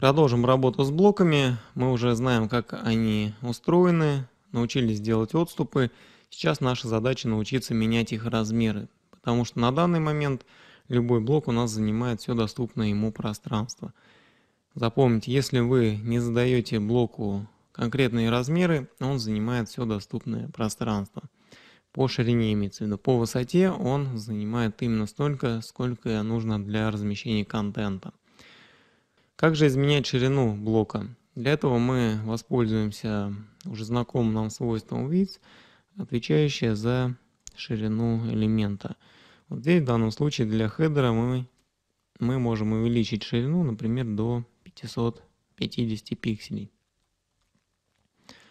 Продолжим работу с блоками. Мы уже знаем, как они устроены, научились делать отступы. Сейчас наша задача научиться менять их размеры, потому что на данный момент любой блок у нас занимает все доступное ему пространство. Запомните, если вы не задаете блоку конкретные размеры, он занимает все доступное пространство. По ширине имеется в виду, по высоте он занимает именно столько, сколько нужно для размещения контента. Как же изменять ширину блока? Для этого мы воспользуемся уже знакомым нам свойством width, отвечающее за ширину элемента. Вот здесь в данном случае для хедера мы можем увеличить ширину, например, до 550 пикселей.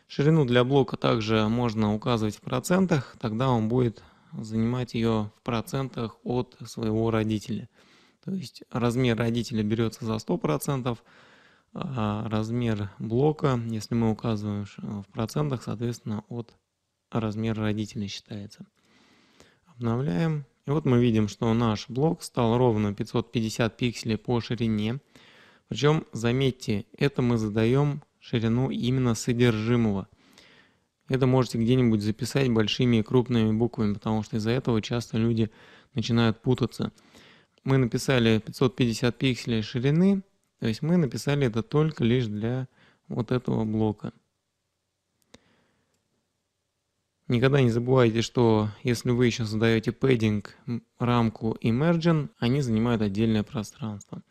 Ширину для блока также можно указывать в процентах, тогда он будет занимать ее в процентах от своего родителя. То есть размер родителя берется за 100%, а размер блока, если мы указываем в процентах, соответственно, от размера родителя считается. Обновляем. И вот мы видим, что наш блок стал ровно 550 пикселей по ширине. Причем, заметьте, это мы задаем ширину именно содержимого. Это можете где-нибудь записать большими и крупными буквами, потому что из-за этого часто люди начинают путаться. Мы написали 550 пикселей ширины, то есть мы написали это только лишь для вот этого блока. Никогда не забывайте, что если вы еще задаете пэддинг, рамку и мерджин, они занимают отдельное пространство.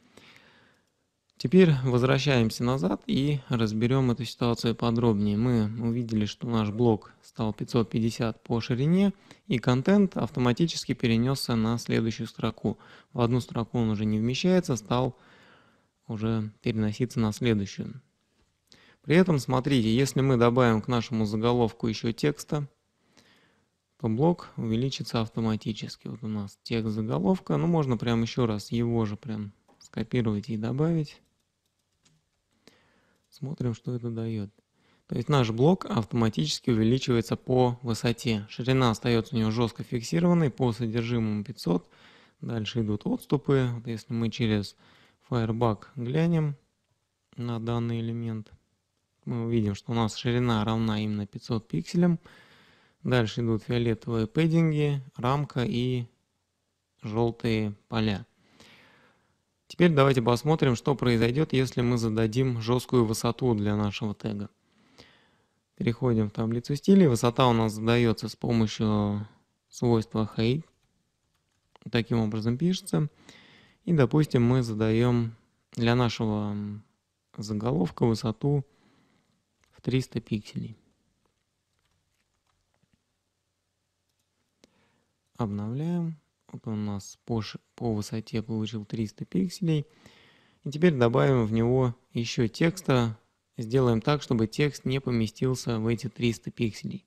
Теперь возвращаемся назад и разберем эту ситуацию подробнее. Мы увидели, что наш блок стал 550 по ширине, и контент автоматически перенесся на следующую строку. В одну строку он уже не вмещается, стал уже переноситься на следующую. При этом, смотрите, если мы добавим к нашему заголовку еще текста, то блок увеличится автоматически. Вот у нас текст заголовка, ну можно прям еще раз его же прям скопировать и добавить. Смотрим, что это дает. То есть наш блок автоматически увеличивается по высоте. Ширина остается у него жестко фиксированной, по содержимому 500. Дальше идут отступы. Вот если мы через Firebug глянем на данный элемент, мы увидим, что у нас ширина равна именно 500 пикселям. Дальше идут фиолетовые пэддинги, рамка и желтые поля. Теперь давайте посмотрим, что произойдет, если мы зададим жесткую высоту для нашего тега. Переходим в таблицу стилей. Высота у нас задается с помощью свойства height. Таким образом пишется. И, допустим, мы задаем для нашего заголовка высоту в 300 пикселей. Обновляем. Вот он у нас по высоте получил 300 пикселей. И теперь добавим в него еще текста. Сделаем так, чтобы текст не поместился в эти 300 пикселей.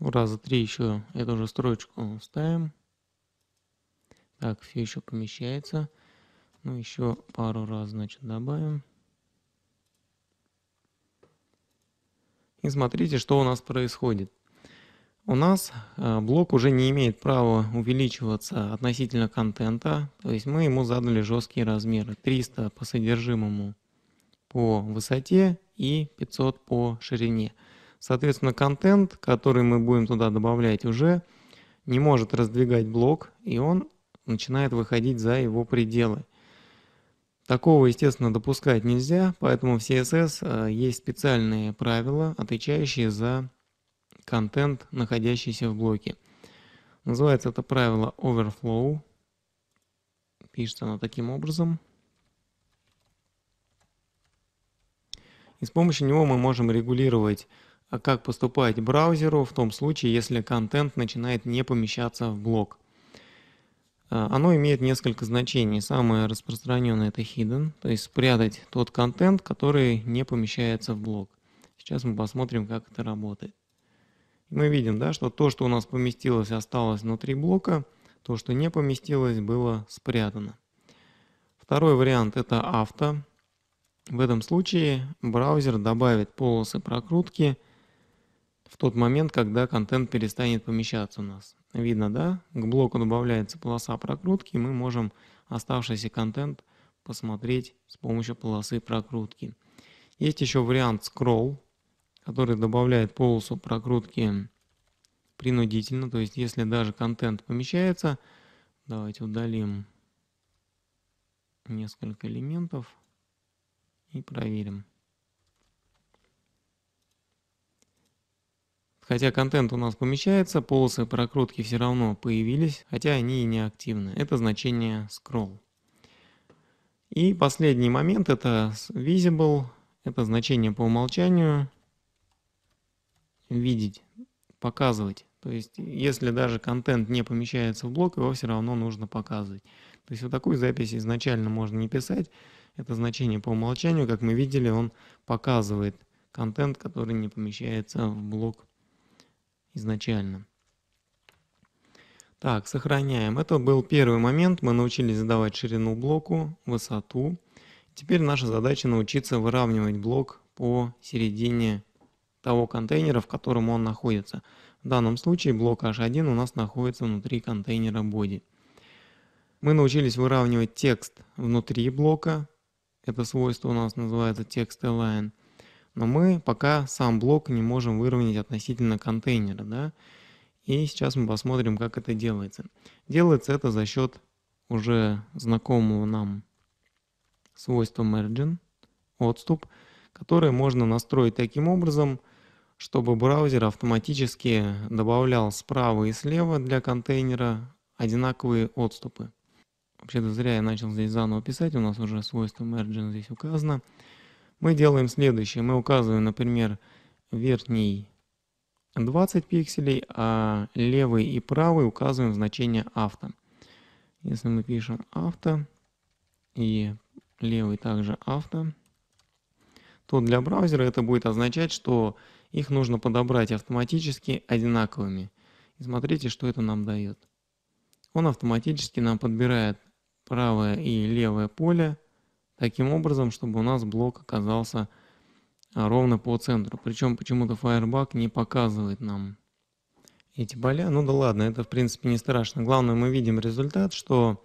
Раза три еще эту же строчку ставим. Так, все еще помещается. Ну, еще пару раз, значит, добавим. И смотрите, что у нас происходит. У нас блок уже не имеет права увеличиваться относительно контента. То есть мы ему задали жесткие размеры. 300 по содержимому по высоте и 500 по ширине. Соответственно, контент, который мы будем туда добавлять, уже не может раздвигать блок, и он начинает выходить за его пределы. Такого, естественно, допускать нельзя, поэтому в CSS есть специальные правила, отвечающие за контент, находящийся в блоке. Называется это правило Overflow. Пишется оно таким образом. И с помощью него мы можем регулировать, как поступать браузеру в том случае, если контент начинает не помещаться в блок. Оно имеет несколько значений. Самое распространенное — это hidden, то есть спрятать тот контент, который не помещается в блок. Сейчас мы посмотрим, как это работает. Мы видим, да, что то, что у нас поместилось, осталось внутри блока, то, что не поместилось, было спрятано. Второй вариант — это авто. В этом случае браузер добавит полосы прокрутки в тот момент, когда контент перестанет помещаться у нас. Видно, да? К блоку добавляется полоса прокрутки, и мы можем оставшийся контент посмотреть с помощью полосы прокрутки. Есть еще вариант scroll, который добавляет полосу прокрутки принудительно, то есть если даже контент помещается, давайте удалим несколько элементов и проверим. Хотя контент у нас помещается, полосы прокрутки все равно появились, хотя они и не активны. Это значение scroll. И последний момент — это visible, это значение по умолчанию видеть, показывать. То есть если даже контент не помещается в блок, его все равно нужно показывать. То есть вот такую запись изначально можно не писать. Это значение по умолчанию, как мы видели, он показывает контент, который не помещается в блок изначально. Так, сохраняем. Это был первый момент. Мы научились задавать ширину блоку, высоту. Теперь наша задача научиться выравнивать блок по середине того контейнера, в котором он находится. В данном случае блок H1 у нас находится внутри контейнера body. Мы научились выравнивать текст внутри блока. Это свойство у нас называется text-align. Но мы пока сам блок не можем выровнять относительно контейнера, да? И сейчас мы посмотрим, как это делается. Делается это за счет уже знакомого нам свойства margin, отступ, которое можно настроить таким образом, чтобы браузер автоматически добавлял справа и слева для контейнера одинаковые отступы. Вообще-то зря я начал здесь заново писать, у нас уже свойство margin здесь указано. Мы делаем следующее. Мы указываем, например, верхний 20 пикселей, а левый и правый указываем значение авто. Если мы пишем авто и левый также авто, то для браузера это будет означать, что их нужно подобрать автоматически одинаковыми. И смотрите, что это нам дает. Он автоматически нам подбирает правое и левое поле таким образом, чтобы у нас блок оказался ровно по центру. Причем почему-то Firebug не показывает нам эти поля. Ну да ладно, это в принципе не страшно. Главное, мы видим результат, что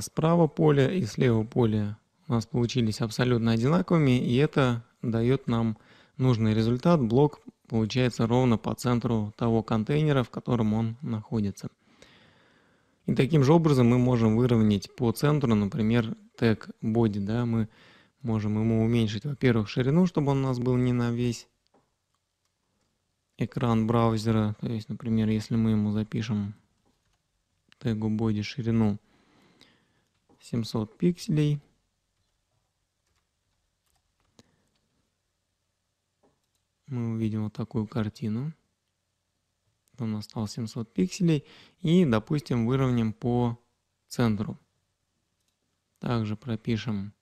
справа поле и слева поле у нас получились абсолютно одинаковыми. И это дает нам нужный результат. Блок получается ровно по центру того контейнера, в котором он находится. И таким же образом мы можем выровнять по центру, например, тег body. Да? Мы можем ему уменьшить, во-первых, ширину, чтобы он у нас был не на весь экран браузера. То есть, например, если мы ему запишем тегу body ширину 700 пикселей, мы увидим вот такую картину. Он стал 700 пикселей. И, допустим, выровняем по центру. Также пропишем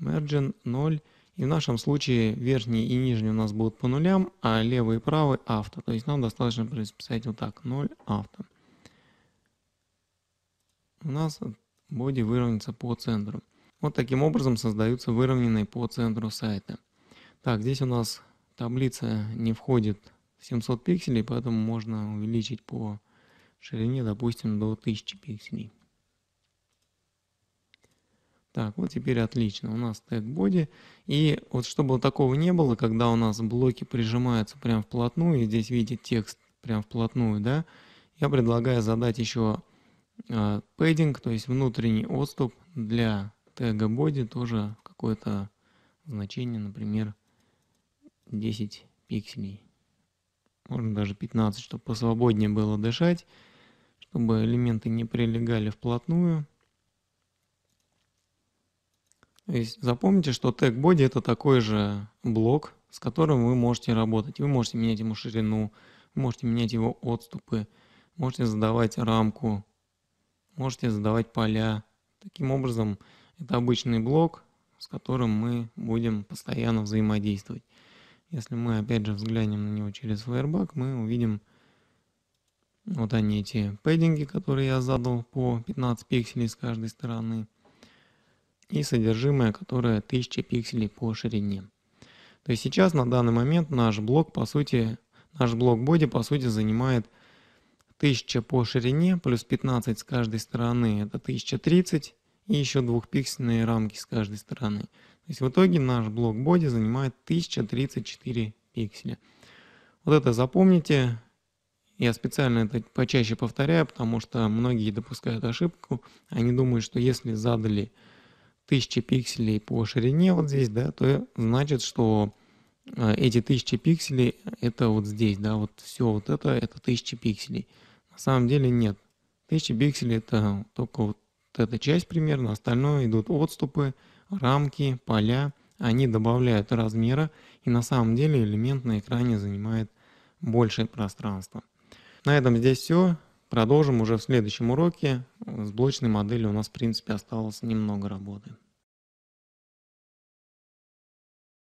margin 0. И в нашем случае верхний и нижний у нас будут по нулям, а левый и правый авто. То есть нам достаточно написать вот так: 0 авто. У нас body выровняется по центру. Вот таким образом создаются выровненные по центру сайта. Так, здесь у нас таблица не входит 700 пикселей, поэтому можно увеличить по ширине, допустим, до 1000 пикселей. Так, вот теперь отлично. У нас тег body. И вот чтобы вот такого не было, когда у нас блоки прижимаются прям вплотную, и здесь видите текст прям вплотную, да, я предлагаю задать еще padding, то есть внутренний отступ для тега body, тоже какое-то значение, например, 10 пикселей. Можно даже 15, чтобы посвободнее было дышать, чтобы элементы не прилегали вплотную. То есть запомните, что тег body — это такой же блок, с которым вы можете работать. Вы можете менять ему ширину, вы можете менять его отступы, можете задавать рамку, можете задавать поля. Таким образом, это обычный блок, с которым мы будем постоянно взаимодействовать. Если мы опять же взглянем на него через Firebug, мы увидим вот они, эти пэддинги, которые я задал по 15 пикселей с каждой стороны, и содержимое, которое 1000 пикселей по ширине. То есть сейчас на данный момент наш блок по сути Наш блок body по сути занимает 1000 по ширине, плюс 15 с каждой стороны, это 1030, и еще двухпиксельные рамки с каждой стороны. То есть в итоге наш блок body занимает 1034 пикселя. Вот это запомните. Я специально это почаще повторяю, потому что многие допускают ошибку. Они думают, что если задали 1000 пикселей по ширине вот здесь, да, то значит, что эти 1000 пикселей это вот здесь, да, вот все вот это 1000 пикселей. На самом деле нет. 1000 пикселей это только вот эта часть примерно, остальное идут отступы, рамки, поля. Они добавляют размера, и на самом деле элемент на экране занимает большее пространство. На этом здесь все. Продолжим уже в следующем уроке. С блочной моделью у нас, в принципе, осталось немного работы.